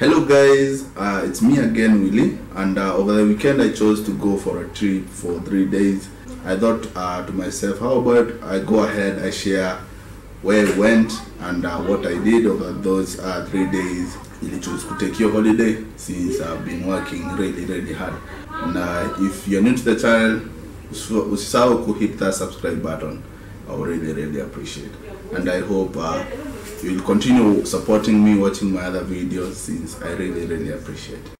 Hello guys, it's me again, Willie, and over the weekend I chose to go for a trip for 3 days. I thought to myself, how about I go ahead, I share where I went and what I did over those 3 days. You chose to take your holiday since I've been working really hard. And if you're new to the channel, usisahau to hit that subscribe button. I would really appreciate it. And I hope you'll continue supporting me, watching my other videos, since I really appreciate it.